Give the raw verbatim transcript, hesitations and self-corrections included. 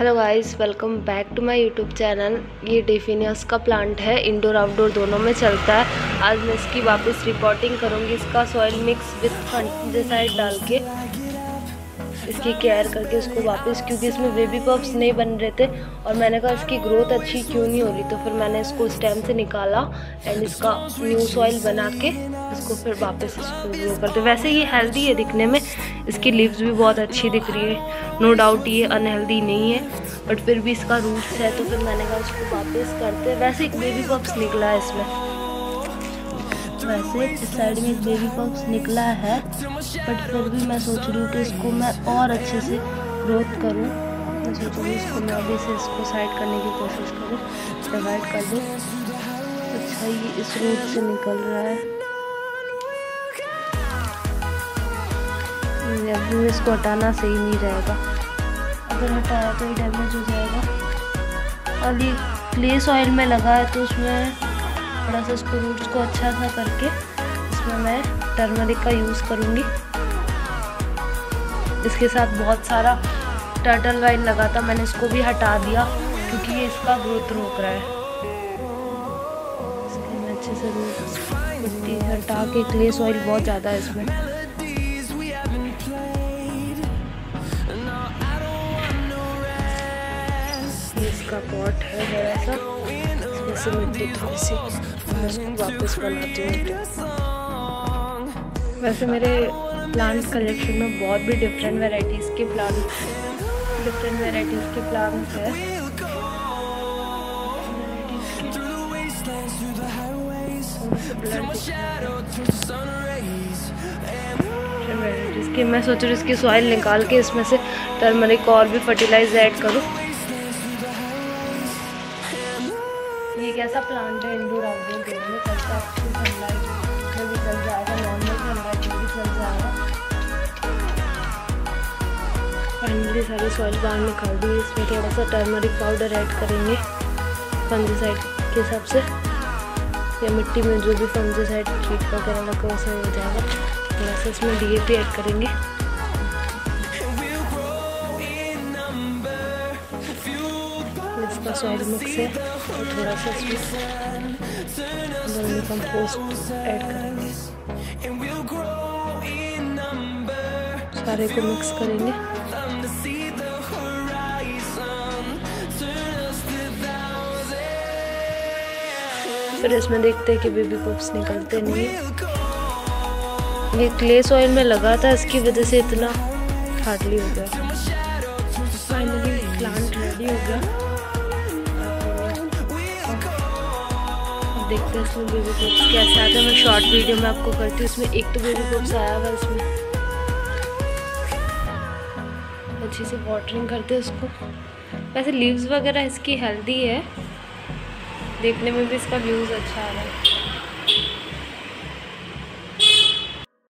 Hello guys, welcome back to my YouTube channel. ये डेफिनियस का प्लांट है, इंडोर आउटडोर दोनों में चलता है। आज मैं इसकी वापस रिपोर्टिंग करूँगी। इसका सॉइल मिक्स विथ फंगिसाइड डाल के इसकी केयर करके इसको वापस, क्योंकि इसमें बेबी पॉप्स नहीं बन रहे थे और मैंने कहा इसकी ग्रोथ अच्छी क्यों नहीं हो रही, तो फिर मैंने इसको स्टेम से निकाला एंड इसका न्यू सॉइल बना के इसको फिर वापस इसको ग्रो करते। वैसे ये हेल्दी है दिखने में, इसकी लीव्स भी बहुत अच्छी दिख रही है, नो डाउट ये अनहेल्दी नहीं है, बट फिर भी इसका रूट्स है, तो फिर मैंने कहा इसको वापस करते। वैसे एक बेबी पॉप्स निकला है इसमें, वैसे इस साइड में एक बेबी पॉप्स निकला है, बट फिर भी मैं सोच रही हूँ कि इसको मैं और अच्छे से ग्रोथ करूँ। मैं सोच रही हूँ इसको मैं अभी से इसको साइड करने की कोशिश करूँ, डिवाइड कर दूँ। अच्छा, ये इस रूट से निकल रहा है, अभी इसको हटाना सही नहीं रहेगा, अगर हटाया तो ये डैमेज हो जाएगा। और ये क्ले सॉइल में लगा है, तो उसमें थोड़ा सा इसको रूट्स को अच्छा सा करके इसमें मैं टर्मरिक का यूज़ करूँगी। इसके साथ बहुत सारा टर्टल वाइन लगा था, मैंने इसको भी हटा दिया क्योंकि ये इसका ग्रोथ रोक रहा है। इसके मैं अच्छे से मिट्टी हटा के, क्ले सॉइल बहुत ज़्यादा है इसमें, इसका पॉट है जरा सा, इसमें से मिट्टी थोड़ी सी मैं इसको वापस बनाती हूँ। वैसे मेरे प्लांट्स कलेक्शन में बहुत भी डिफरेंट वैराइटीज़ के प्लांट्स डिफरेंट वैराइटीज़ के प्लांट्स है। इसकी मैं सोच रही हूँ इसकी सॉइल निकाल के इसमें से टर्मरिक और भी फर्टिलाइजर ऐड करूँ। ये कैसा प्लांट है, इंडोर आउटडोर दोनों में चलता है, अच्छी सनलाइट में भी चल जाएगा, नॉर्मल सनलाइट में भी चल जाएगा। फाइनली सारी सॉइल बाहर निकाल दी, इसमें थोड़ा सा टर्मरिक पाउडर ऐड करेंगे फंगिसाइड के हिसाब से, या मिट्टी में जो भी फंगिसाइड कीट वगैरह लगा वो सब हो जाएगा। थोड़ा सा इसमें डी ए पी ऐड करेंगे, इसका सॉइल मिक्स है और थोड़ा सा वर्मी कंपोस्ट ऐड करेंगे, सारे को मिक्स करेंगे। फिर इसमें देखते हैं कि बेबी पॉप्स निकलते नहीं। ये क्ले सॉइल में लगा था, इसकी वजह से इतना हार्डली हो गया। फाइनली प्लांट रेडी हो गया, देखते हैं इसमें बेबी पॉप्स कैसे आते हैं। मैं शॉर्ट वीडियो में आपको करती हूँ। इसमें एक तो बेबी पॉप्स आया हुआ, इसमें अच्छे से वाटरिंग करते हैं उसको। वैसे लीव्स वगैरह इसकी हेल्दी है, देखने में भी इसका व्यूज़ अच्छा आ रहा है।